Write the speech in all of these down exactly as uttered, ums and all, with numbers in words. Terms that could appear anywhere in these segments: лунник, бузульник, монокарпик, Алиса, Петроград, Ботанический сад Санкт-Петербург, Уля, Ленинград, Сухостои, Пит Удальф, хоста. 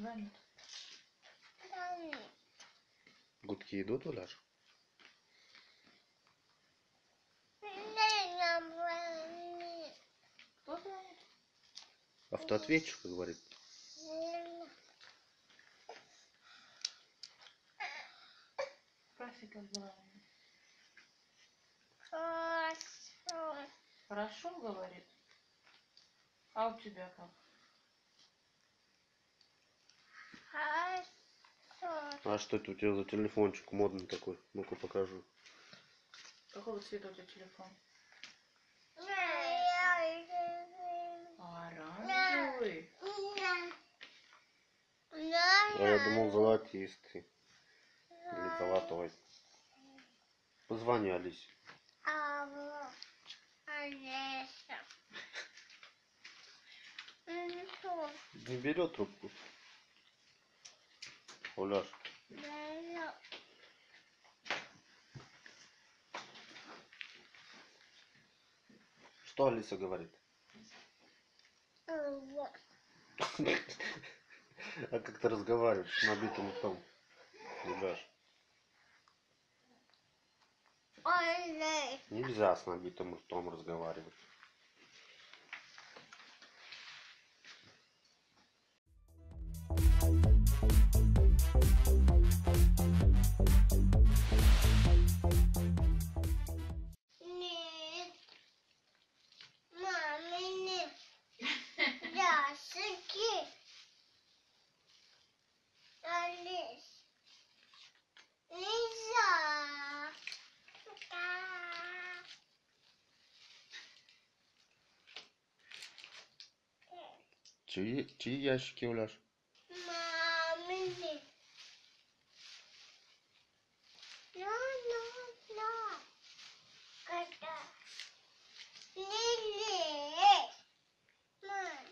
Занят. Гудки идут, Уляш? Кто звонит? Автоответчик говорит. Спроси, как звонит. Хорошо. Хорошо, говорит. А у тебя как? А что это у тебя за телефончик модный такой? Ну-ка покажу. Какого цвета у тебя телефон? Оранжевый. А я думал золотистый. Или золотой. Позвони Алисе. Не берет трубку. Уляш. Что Алиса говорит? А как ты разговариваешь с набитым ртом? Уляш. Нельзя с набитым ртом разговаривать. Чьи, чьи ящики, Уляш? Мамины. Но, но, но. Это... Не лезь. Мам.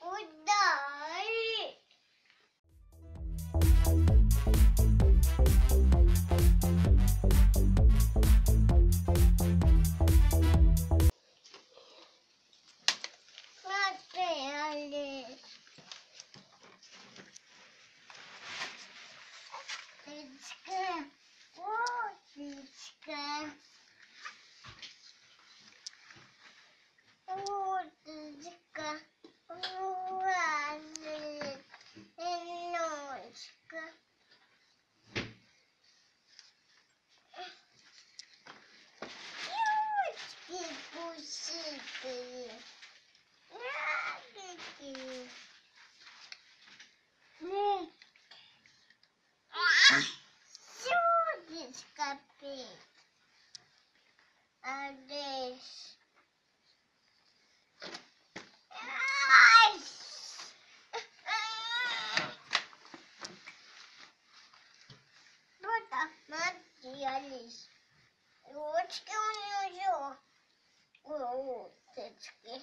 Удари. Уточка, уточка, улазит ночка. Юшки пушистые, радики. А здесь... Вот так, смотри, Алис. Ручки у нее. Уточки.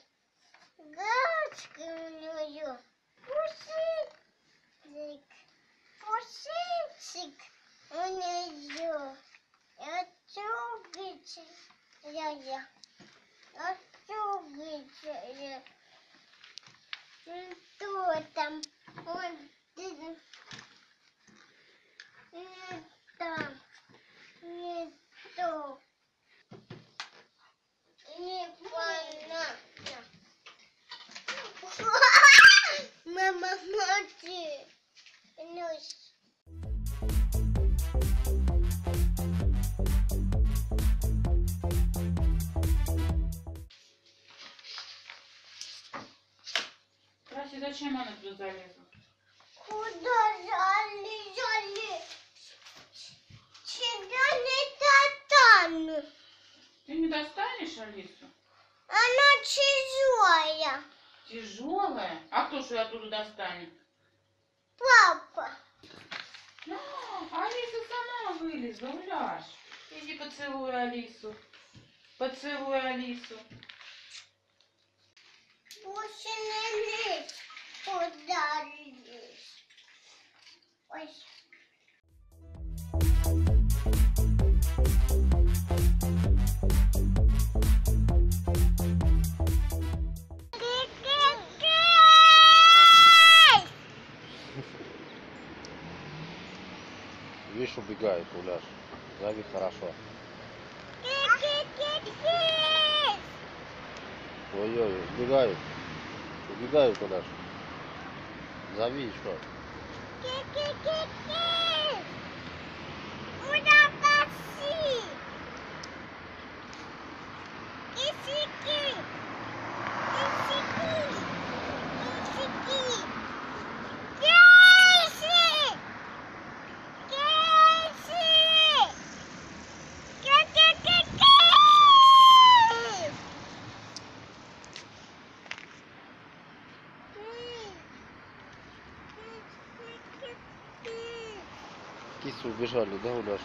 Галочки у нее. Пушистик. Пушистик у нее. Отчугайте, я я, отчугайте, кто там, он не там, не то, не понятно. Мама, смотри, Люсь. Зачем она туда залезла? Куда залезли? Сюда не достану. Ты не достанешь Алису? Она тяжелая. Тяжелая? А кто же ее оттуда достанет? Папа. А, Алиса сама вылезла, Уляш. Иди поцелуй Алису. Поцелуй Алису. Пусть не лезь. Куда лезь? Ой. пугает, Уляш. Зови хорошо. Ой-ой, убегают. Убегают, Уляш. Зови еще. Убежали, да, Уляш?